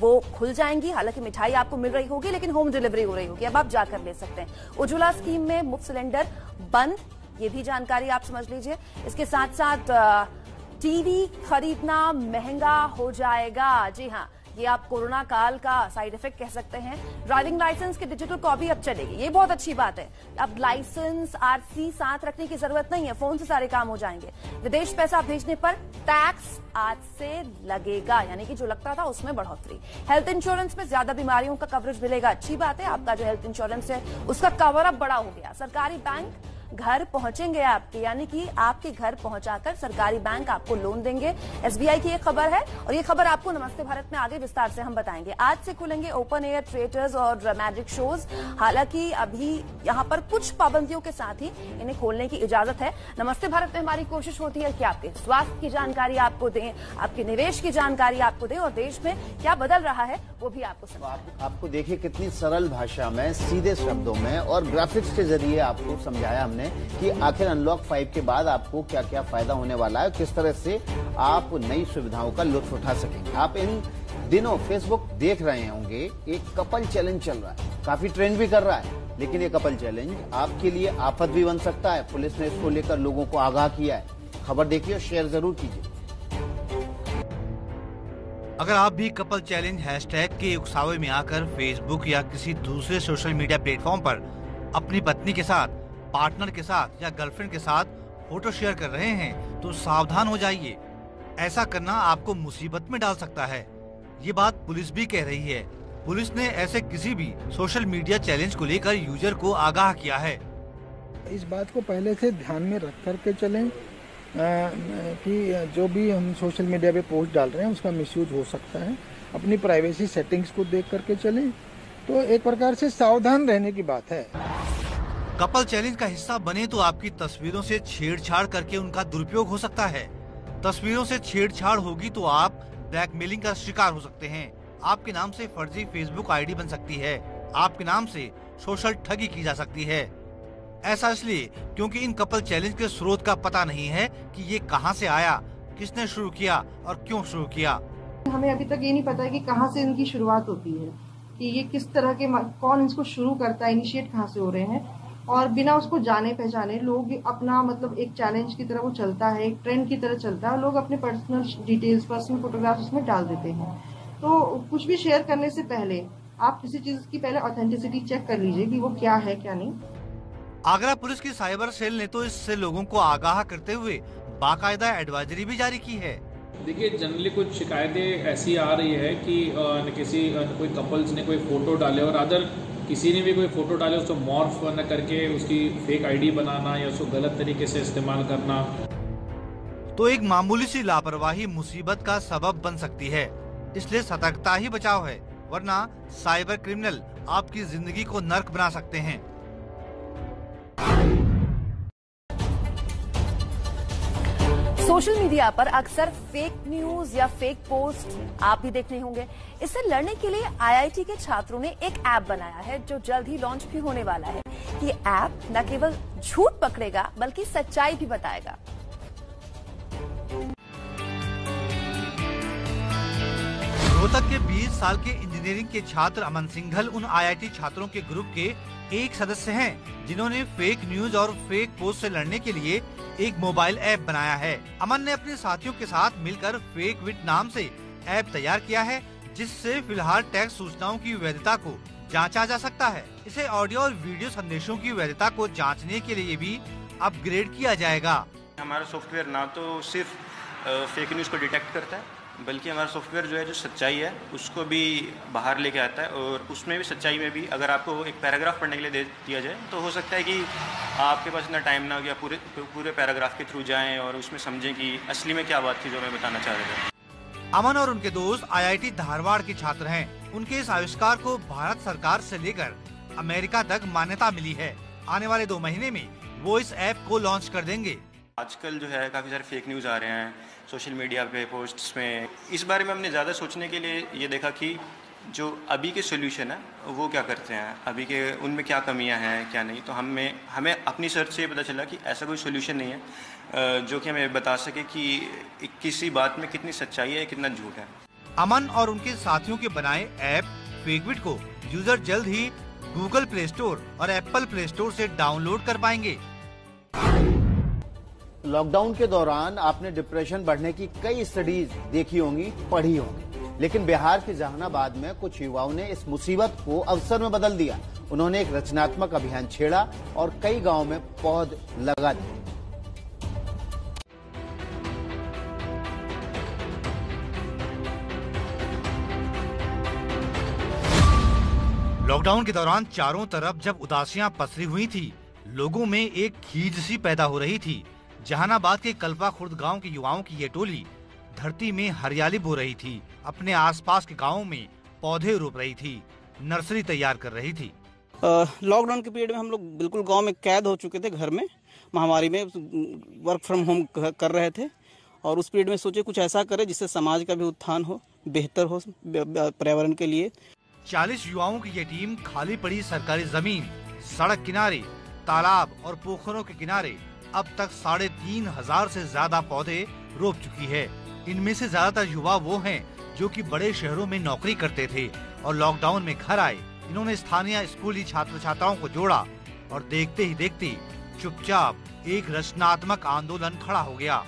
वो खुल जाएंगी। हालांकि मिठाई आपको मिल रही होगी, लेकिन होम डिलीवरी हो रही होगी, अब आप जाकर ले सकते हैं। उज्ज्वला स्कीम में मुफ्त सिलेंडर बंद, ये भी जानकारी आप समझ लीजिए। इसके साथ साथ टीवी खरीदना महंगा हो जाएगा। जी हाँ, ये आप कोरोना काल का साइड इफेक्ट कह सकते हैं। ड्राइविंग लाइसेंस की डिजिटल कॉपी अब चलेगी, ये बहुत अच्छी बात है। अब लाइसेंस आरसी साथ रखने की जरूरत नहीं है, फोन से सारे काम हो जाएंगे। विदेश पैसा भेजने पर टैक्स आज से लगेगा, यानी कि जो लगता था उसमें बढ़ोतरी। हेल्थ इंश्योरेंस में ज्यादा बीमारियों का कवरेज मिलेगा, अच्छी बात है। आपका जो हेल्थ इंश्योरेंस है उसका कवर अप बड़ा हो गया। सरकारी बैंक घर पहुंचेंगे आपके, यानी कि आपके घर पहुंचाकर सरकारी बैंक आपको लोन देंगे। एसबीआई की एक खबर है, और ये खबर आपको नमस्ते भारत में आगे विस्तार से हम बताएंगे। आज से खुलेंगे ओपन एयर थिएटर्स और मैजिक शोज। हालांकि अभी यहाँ पर कुछ पाबंदियों के साथ ही इन्हें खोलने की इजाजत है। नमस्ते भारत में हमारी कोशिश होती है कि आपके स्वास्थ्य की जानकारी आपको दें, आपके निवेश की जानकारी आपको दें, और देश में क्या बदल रहा है वो भी आपको समझाएं। आपको देखिए कितनी सरल भाषा में, सीधे शब्दों में और ग्राफिक्स के जरिए आपको समझाया हमने कि आखिर अनलॉक फाइव के बाद आपको क्या क्या फायदा होने वाला है, किस तरह से आप नई सुविधाओं का लुत्फ उठा सकेंगे। आप इन दिनों फेसबुक देख रहे होंगे, एक कपल चैलेंज चल रहा है, काफी ट्रेंड भी कर रहा है। लेकिन ये कपल चैलेंज आपके लिए आफत भी बन सकता है। पुलिस ने इसको लेकर लोगों को आगाह किया है। खबर देखिए और शेयर जरूर कीजिए। अगर आप भी कपल चैलेंज हैशटैग के उकसावे में आकर फेसबुक या किसी दूसरे सोशल मीडिया प्लेटफॉर्म पर अपनी पत्नी के साथ, पार्टनर के साथ या गर्लफ्रेंड के साथ फोटो शेयर कर रहे हैं तो सावधान हो जाइए। ऐसा करना आपको मुसीबत में डाल सकता है। ये बात पुलिस भी कह रही है। पुलिस ने ऐसे किसी भी सोशल मीडिया चैलेंज को लेकर यूजर को आगाह किया है। इस बात को पहले से ध्यान में रख कर के चलें कि जो भी हम सोशल मीडिया पे पोस्ट डाल रहे हैं उसका मिसयूज हो सकता है। अपनी प्राइवेसी सेटिंग्स को देख करके चलें, तो एक प्रकार से सावधान रहने की बात है। कपल चैलेंज का हिस्सा बने तो आपकी तस्वीरों से छेड़छाड़ करके उनका दुरुपयोग हो सकता है। तस्वीरों से छेड़छाड़ होगी तो आप ब्लैकमेलिंग का शिकार हो सकते हैं। आपके नाम से फर्जी फेसबुक आईडी बन सकती है। आपके नाम से सोशल ठगी की जा सकती है। ऐसा इसलिए क्योंकि इन कपल चैलेंज के स्रोत का पता नहीं है कि ये कहां से आया, किसने शुरू किया और क्यों शुरू किया। हमें अभी तक ये नहीं पता है कि कहां से इनकी शुरुआत होती है, कि ये किस तरह के, कौन इसको शुरू करता है, इनिशिएट कहां से हो रहे हैं। और बिना उसको जाने पहचाने लोग अपना, मतलब एक चैलेंज की तरह वो चलता है, एक ट्रेंड की तरह चलता है। लोग अपने पर्सनल डिटेल्स, पर्सनल फोटोग्राफ्स उसमें डाल देते हैं। तो कुछ भी शेयर करने से पहले आप किसी चीज की पहले ऑथेंटिसिटी चेक कर लीजिए कि वो क्या है क्या नहीं। आगरा पुलिस की साइबर सेल ने तो इससे लोगों को आगाह करते हुए बाकायदा एडवाइजरी भी जारी की है। देखिए, जनरली कुछ शिकायतें ऐसी आ रही है कि न किसी न कोई कपल्स ने कोई फोटो डाले, और अदर किसी ने भी कोई फोटो डाले उसको मॉर्फ न करके उसकी फेक आईडी बनाना या उसको गलत तरीके से इस्तेमाल करना। तो एक मामूली सी लापरवाही मुसीबत का सबब बन सकती है, इसलिए सतर्कता ही बचाव है, वरना साइबर क्रिमिनल आपकी जिंदगी को नर्क बना सकते हैं। सोशल मीडिया पर अक्सर फेक न्यूज या फेक पोस्ट आप भी देखने होंगे। इससे लड़ने के लिए आईआईटी के छात्रों ने एक ऐप बनाया है जो जल्द ही लॉन्च भी होने वाला है। ये ऐप न केवल झूठ पकड़ेगा बल्कि सच्चाई भी बताएगा। रोहतक के बीस साल के इंजीनियरिंग के छात्र अमन सिंघल उन आईआईटी छात्रों के ग्रुप के एक सदस्य हैं जिन्होंने फेक न्यूज और फेक पोस्ट से लड़ने के लिए एक मोबाइल ऐप बनाया है। अमन ने अपने साथियों के साथ मिलकर फेक विट नाम से ऐप तैयार किया है, जिससे फिलहाल टैक्स सूचनाओं की वैधता को जांचा जा सकता है। इसे ऑडियो और वीडियो संदेशों की वैधता को जांचने के लिए भी अपग्रेड किया जाएगा। हमारा सॉफ्टवेयर ना तो सिर्फ फेक न्यूज को डिटेक्ट करता है, बल्कि हमारा सॉफ्टवेयर जो है, जो सच्चाई है उसको भी बाहर लेके आता है। और उसमें भी सच्चाई में भी अगर आपको एक पैराग्राफ पढ़ने के लिए दे दिया जाए तो हो सकता है कि आपके पास इतना टाइम ना हो कि आप पूरे पूरे पैराग्राफ के थ्रू जाएं और उसमें समझें कि असली में क्या बात थी जो मैं बताना चाह रहे थे। अमन और उनके दोस्त आई आई टी धारवाड़ के छात्र हैं। उनके इस आविष्कार को भारत सरकार से लेकर अमेरिका तक मान्यता मिली है। आने वाले दो महीने में वो इस ऐप को लॉन्च कर देंगे। आजकल जो है काफ़ी सारे फेक न्यूज़ आ रहे हैं सोशल मीडिया पे, पोस्ट्स में। इस बारे में हमने ज़्यादा सोचने के लिए ये देखा कि जो अभी के सोल्यूशन है वो क्या करते हैं, अभी के उनमें क्या कमियां हैं क्या नहीं। तो हमें हमें अपनी सर्च से ये पता चला कि ऐसा कोई सोल्यूशन नहीं है जो कि हमें बता सके कि किसी बात में कितनी सच्चाई है कितना झूठ है। अमन और उनके साथियों के बनाए ऐप फेकबिट को यूजर जल्द ही गूगल प्ले स्टोर और एप्पल प्ले स्टोर से डाउनलोड कर पाएंगे। लॉकडाउन के दौरान आपने डिप्रेशन बढ़ने की कई स्टडीज देखी होंगी, पढ़ी होंगी, लेकिन बिहार के जहानाबाद में कुछ युवाओं ने इस मुसीबत को अवसर में बदल दिया। उन्होंने एक रचनात्मक अभियान छेड़ा और कई गांव में पौध लगा दिए। लॉकडाउन के दौरान चारों तरफ जब उदासियां पसरी हुई थी, लोगों में एक खीज सी पैदा हो रही थी। जहानाबाद के कल्पा खुर्द गांव के युवाओं की ये टोली धरती में हरियाली बो रही थी, अपने आसपास के गांवों में पौधे रोप रही थी, नर्सरी तैयार कर रही थी। लॉकडाउन के पीरियड में हम लोग बिल्कुल गांव में कैद हो चुके थे, घर में महामारी में वर्क फ्रॉम होम कर रहे थे और उस पीरियड में सोचे कुछ ऐसा करें जिससे समाज का भी उत्थान हो, बेहतर हो पर्यावरण के लिए। चालीस युवाओं की ये टीम खाली पड़ी सरकारी जमीन, सड़क किनारे, तालाब और पोखरों के किनारे अब तक साढ़े तीन हजार से ज्यादा पौधे रोप चुकी है। इनमें से ज्यादातर युवा वो हैं जो कि बड़े शहरों में नौकरी करते थे और लॉकडाउन में घर आए। इन्होंने स्थानीय स्कूली छात्र छात्राओं को जोड़ा और देखते ही देखते चुपचाप एक रचनात्मक आंदोलन खड़ा हो गया।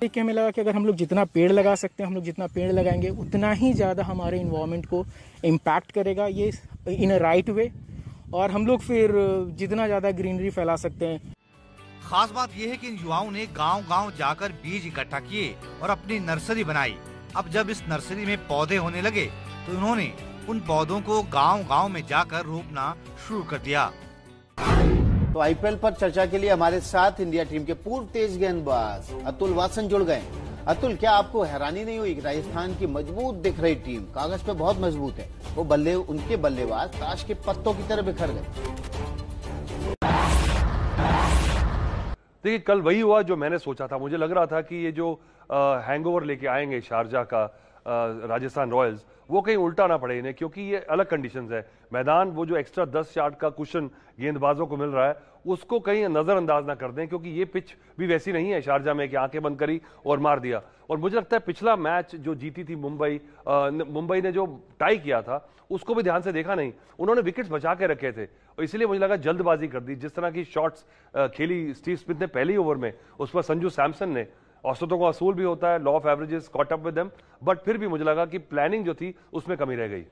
देखिए, हमें लगा कि अगर हम लोग जितना पेड़ लगा सकते हैं, हम लोग जितना पेड़ लगाएंगे उतना ही ज़्यादा हमारे इन्वायरमेंट को इम्पैक्ट करेगा ये इन अ राइट वे, और हम लोग फिर जितना ज़्यादा ग्रीनरी फैला सकते हैं। खास बात यह है कि इन युवाओं ने गांव-गांव जाकर बीज इकट्ठा किए और अपनी नर्सरी बनाई। अब जब इस नर्सरी में पौधे होने लगे तो उन्होंने उन पौधों को गाँव-गाँव में जाकर रोपना शुरू कर दिया। तो आईपीएल पर चर्चा के लिए हमारे साथ इंडिया टीम के पूर्व तेज गेंदबाज अतुल वासन जुड़ गए। अतुल, क्या आपको हैरानी नहीं हुई कि राजस्थान की मजबूत दिख रही टीम कागज पे बहुत मजबूत है, वो बल्ले उनके बल्लेबाज ताश के पत्तों की तरह बिखर गए? देखिए, कल वही हुआ जो मैंने सोचा था। मुझे लग रहा था कि ये जो हैंगओवर लेके आएंगे शारजाह का राजस्थान रॉयल्स, वो कहीं उल्टा ना पड़े इन्हें, क्योंकि ये अलग कंडीशंस है। मैदान वो जो एक्स्ट्रा दस यार्ड का कुशन गेंदबाजों को मिल रहा है उसको कहीं नजरअंदाज ना कर दें, क्योंकि ये पिच भी वैसी नहीं है शारजाह में कि आंखें बंद करी और मार दिया। और मुझे लगता है पिछला मैच जो जीती थी मुंबई, मुंबई ने जो टाई किया था उसको भी ध्यान से देखा नहीं, उन्होंने विकेट्स बचा के रखे थे और इसलिए मुझे लगा जल्दबाजी कर दी। जिस तरह की शॉट्स खेली स्टीव स्मिथ ने पहली ओवर में, उस पर संजू सैमसन ने, औसतों का असूल भी होता है, law of averages caught up with them, but फिर भी मुझे लगा कि प्लानिंग जो थी उसमें कमी रह गई।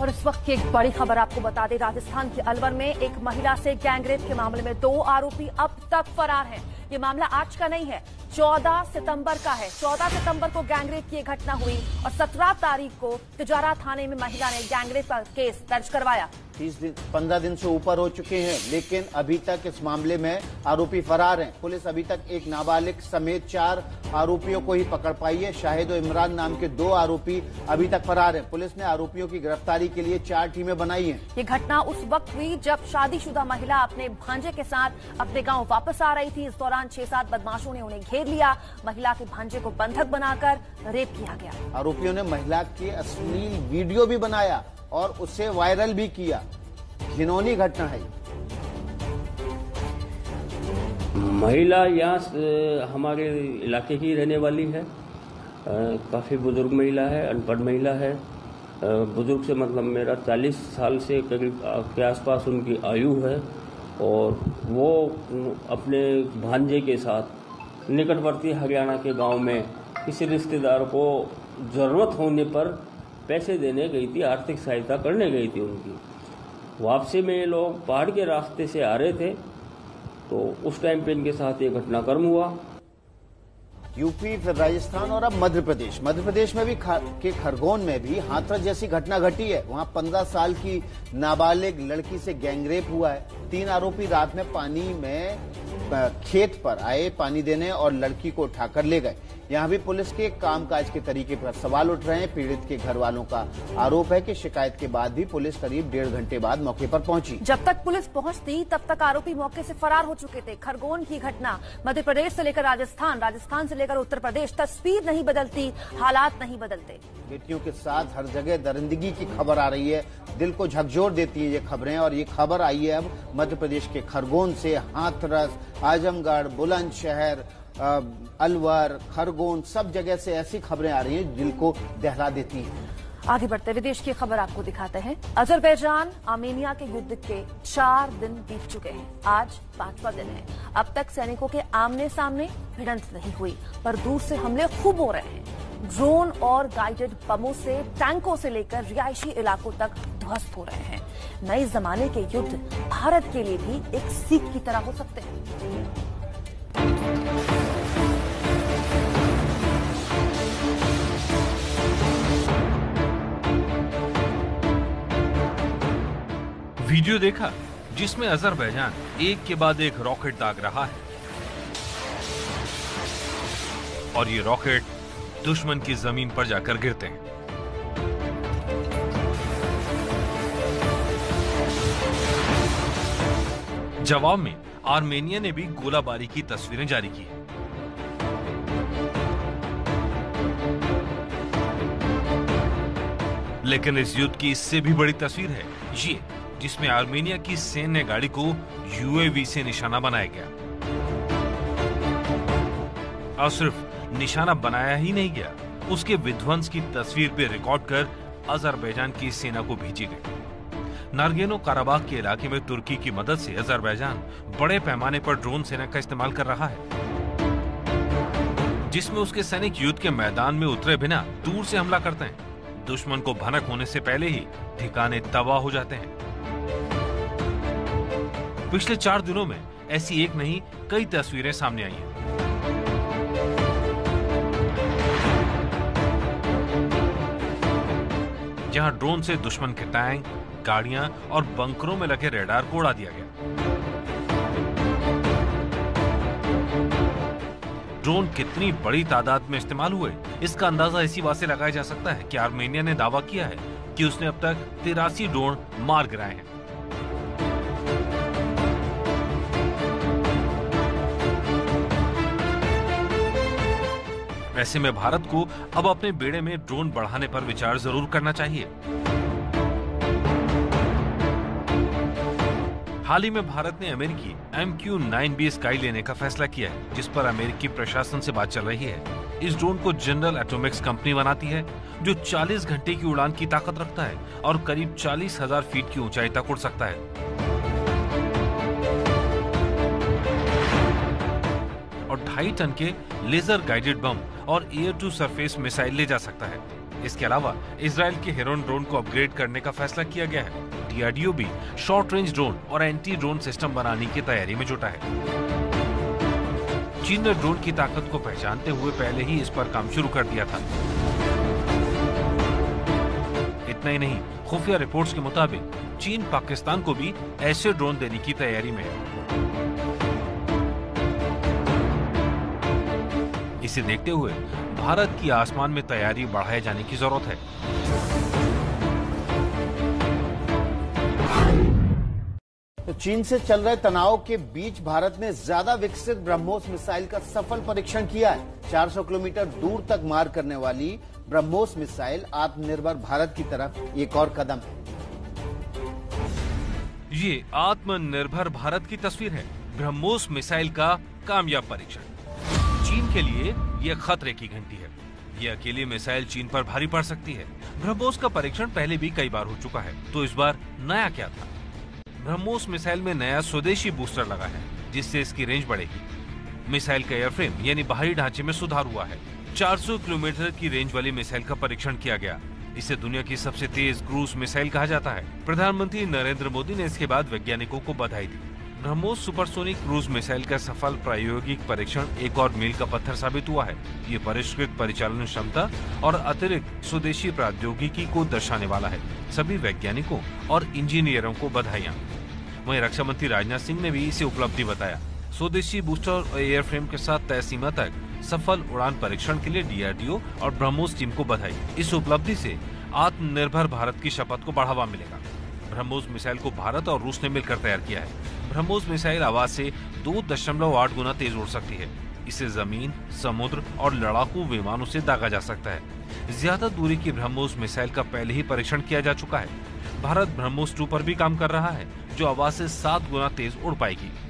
और इस वक्त की एक बड़ी खबर आपको बता दें, राजस्थान के अलवर में एक महिला से गैंगरेप के मामले में दो आरोपी अब तक फरार हैं। ये मामला आज का नहीं है, चौदह सितंबर का है। चौदह सितंबर को गैंगरेप की घटना हुई और सत्रह तारीख को तिजारा थाने में महिला ने गैंगरेप का केस दर्ज करवाया। तीस दिन पंद्रह दिन से ऊपर हो चुके हैं, लेकिन अभी तक इस मामले में आरोपी फरार हैं। पुलिस अभी तक एक नाबालिग समेत चार आरोपियों को ही पकड़ पाई है। शाहिद और इमरान नाम के दो आरोपी अभी तक फरार हैं। पुलिस ने आरोपियों की गिरफ्तारी के लिए चार टीमें बनाई हैं। ये घटना उस वक्त हुई जब शादीशुदा महिला अपने भांजे के साथ अपने गाँव वापस आ रही थी। इस दौरान छह सात बदमाशों ने उन्हें घेर लिया, महिला के भांजे को बंधक बनाकर रेप किया गया। आरोपियों ने महिला की अश्लील वीडियो भी बनाया और उसे वायरल भी किया। घिनौनी घटना है। महिला यहाँ हमारे इलाके की रहने वाली है, काफी बुजुर्ग महिला है, अनपढ़ महिला है। बुजुर्ग से मतलब मेरा चालीस साल से करीब के आसपास उनकी आयु है, और वो अपने भांजे के साथ निकटवर्ती हरियाणा के गांव में किसी रिश्तेदार को जरूरत होने पर पैसे देने गई थी, आर्थिक सहायता करने गई थी उनकी। वापसी में ये लोग पहाड़ के रास्ते से आ रहे थे, तो उस टाइम पे इनके साथ ये घटनाक्रम हुआ। यूपी, फिर राजस्थान और अब मध्य प्रदेश। मध्य प्रदेश में भी के खरगोन में भी हाथरस जैसी घटना घटी है। वहाँ पंद्रह साल की नाबालिग लड़की से गैंगरेप हुआ है। तीन आरोपी रात में पानी में खेत पर आए पानी देने और लड़की को उठाकर ले गए। यहाँ भी पुलिस के कामकाज के तरीके पर सवाल उठ रहे हैं। पीड़ित के घर वालों का आरोप है कि शिकायत के बाद भी पुलिस करीब डेढ़ घंटे बाद मौके पर पहुंची। जब तक पुलिस पहुंचती तब तक आरोपी मौके से फरार हो चुके थे। खरगोन की घटना, मध्य प्रदेश से लेकर राजस्थान, राजस्थान से लेकर उत्तर प्रदेश, तस्वीर नहीं बदलती, हालात नहीं बदलते। बेटियों के साथ हर जगह दरिंदगी की खबर आ रही है, दिल को झकझोर देती है ये खबरें। और ये खबर आई है अब मध्य प्रदेश के खरगोन से। हाथरस, आजमगढ़, बुलंदशहर, अलवर, खरगोन, सब जगह से ऐसी खबरें आ रही हैं दिल को दहला देती हैं। आगे बढ़ते विदेश की खबर आपको दिखाते हैं। अजरबैजान आर्मेनिया के युद्ध के चार दिन बीत चुके हैं, आज पांचवा दिन है। अब तक सैनिकों के आमने सामने भिड़ंत नहीं हुई, पर दूर से हमले खूब हो रहे हैं। ड्रोन और गाइडेड बमों से टैंकों से लेकर रिहायशी इलाकों तक ध्वस्त हो रहे हैं। नए जमाने के युद्ध भारत के लिए भी एक सीख की तरह हो सकते हैं। वीडियो देखा जिसमें अजरबैजान एक के बाद एक रॉकेट दाग रहा है और ये रॉकेट दुश्मन की जमीन पर जाकर गिरते हैं। जवाब में आर्मेनिया ने भी गोलाबारी की तस्वीरें जारी की। लेकिन इस युद्ध की इससे भी बड़ी तस्वीर है ये, जिसमें आर्मेनिया की सैन्य गाड़ी को यूएवी से निशाना बनाया गया। और सिर्फ निशाना बनाया ही नहीं गया, उसके विध्वंस की तस्वीर पे रिकॉर्ड कर अजरबैजान की सेना को भेजी गई। नारगेनो काराबाग के इलाके में तुर्की की मदद से अजरबैजान बड़े पैमाने पर ड्रोन सेना का इस्तेमाल कर रहा है, जिसमें उसके सैनिक युद्ध के मैदान में उतरे बिना दूर से हमला करते हैं। दुश्मन को भनक होने से पहले ही ठिकाने तबाह हो जाते हैं। पिछले चार दिनों में ऐसी एक नहीं कई तस्वीरें सामने आई हैं। जहां ड्रोन से दुश्मन के टैंक, गाड़ियां और बंकरों में लगे रेडार को उड़ा दिया गया। ड्रोन कितनी बड़ी तादाद में इस्तेमाल हुए, इसका अंदाजा इसी बात से लगाया जा सकता है कि आर्मेनिया ने दावा किया है कि उसने अब तक तिरासी ड्रोन मार गिराए हैं। ऐसे में भारत को अब अपने बेड़े में ड्रोन बढ़ाने पर विचार जरूर करना चाहिए। हाल ही में भारत ने अमेरिकी M Q nine B sky लेने का फैसला किया है, जिस पर अमेरिकी प्रशासन से बात चल रही है। इस ड्रोन को जनरल एटोमिक्स कंपनी बनाती है, जो चालीस घंटे की उड़ान की ताकत रखता है और करीब चालीस हज़ार फीट की ऊंचाई तक उड़ सकता है और ढाई टन के लेजर गाइडेड बम और एयर टू सरफेस मिसाइल ले जा सकता है। इसके अलावा इसराइल के हेरोन ड्रोन को अपग्रेड करने का फैसला किया गया है। डीआरडीओ भी शॉर्ट रेंज ड्रोन और एंटी ड्रोन सिस्टम बनाने की तैयारी में जुटा है। चीन ने ड्रोन की ताकत को पहचानते हुए पहले ही इस पर काम शुरू कर दिया था। इतना ही नहीं, खुफिया रिपोर्ट्स के मुताबिक चीन पाकिस्तान को भी ऐसे ड्रोन देने की तैयारी में है। इसे देखते हुए भारत की आसमान में तैयारी बढ़ाए जाने की जरूरत है। तो चीन से चल रहे तनाव के बीच भारत ने ज्यादा विकसित ब्रह्मोस मिसाइल का सफल परीक्षण किया है। चार सौ किलोमीटर दूर तक मार करने वाली ब्रह्मोस मिसाइल आत्मनिर्भर भारत की तरफ एक और कदम है। ये आत्मनिर्भर भारत की तस्वीर है। ब्रह्मोस मिसाइल का कामयाब परीक्षण चीन के लिए यह खतरे की घंटी है। यह अकेली मिसाइल चीन पर भारी पड़ सकती है। ब्रह्मोस का परीक्षण पहले भी कई बार हो चुका है, तो इस बार नया क्या था? ब्रह्मोस मिसाइल में नया स्वदेशी बूस्टर लगा है, जिससे इसकी रेंज बढ़ेगी। मिसाइल का एयरफ्रेम यानी बाहरी ढांचे में सुधार हुआ है। चार सौ किलोमीटर की रेंज वाली मिसाइल का परीक्षण किया गया। इसे दुनिया की सबसे तेज क्रूज मिसाइल कहा जाता है। प्रधानमंत्री नरेंद्र मोदी ने इसके बाद वैज्ञानिकों को बधाई दी। ब्रह्मोस सुपरसोनिक क्रूज मिसाइल का सफल प्रायोगिक परीक्षण एक और मील का पत्थर साबित हुआ है। ये परिष्कृत परिचालन क्षमता और अतिरिक्त स्वदेशी प्रौद्योगिकी को दर्शाने वाला है। सभी वैज्ञानिकों और इंजीनियरों को बधाइयां। वहीं रक्षा मंत्री राजनाथ सिंह ने भी इसे उपलब्धि बताया। स्वदेशी बूस्टर एयरफ्रेम के साथ तय सीमा तक सफल उड़ान परीक्षण के लिए डीआरडीओ और ब्रह्मोस टीम को बधाई। इस उपलब्धि से आत्मनिर्भर भारत की शपथ को बढ़ावा मिलेगा। ब्रह्मोस मिसाइल को भारत और रूस ने मिलकर तैयार किया है। ब्रह्मोस मिसाइल आवाज से दो दशमलव आठ गुना तेज उड़ सकती है। इसे जमीन, समुद्र और लड़ाकू विमानों से दागा जा सकता है। ज्यादा दूरी की ब्रह्मोस मिसाइल का पहले ही परीक्षण किया जा चुका है। भारत ब्रह्मोस टू पर भी काम कर रहा है, जो आवाज से सात गुना तेज उड़ पाएगी।